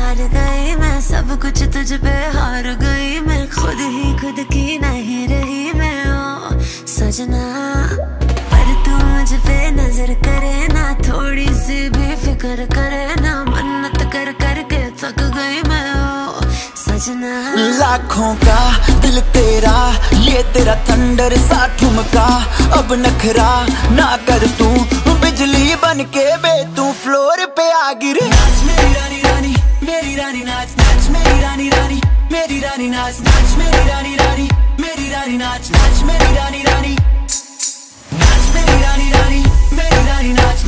हार गई मैं, सब कुछ तुझ पे हार गई मैं, खुद ही खुद की नहीं रही मैं। ओ सजना, पर तू मुझ पे नजर करे ना, थोड़ी सी भी फिक्र करे ना, मन्नत कर करके थक गई मैं। ओ सजना, लाखों का दिल तेरा, ये तेरा थंडर सा ठुमका, अब नखरा ना कर तू, बिजली बन के बे तू फ्लोर पे आ गिरे। मेरी रानी नाच नाच, मेरी रानी नाच नाच, मेरी रानी नाच नाच, मेरी रानी नाच, मेरी रानी नाच।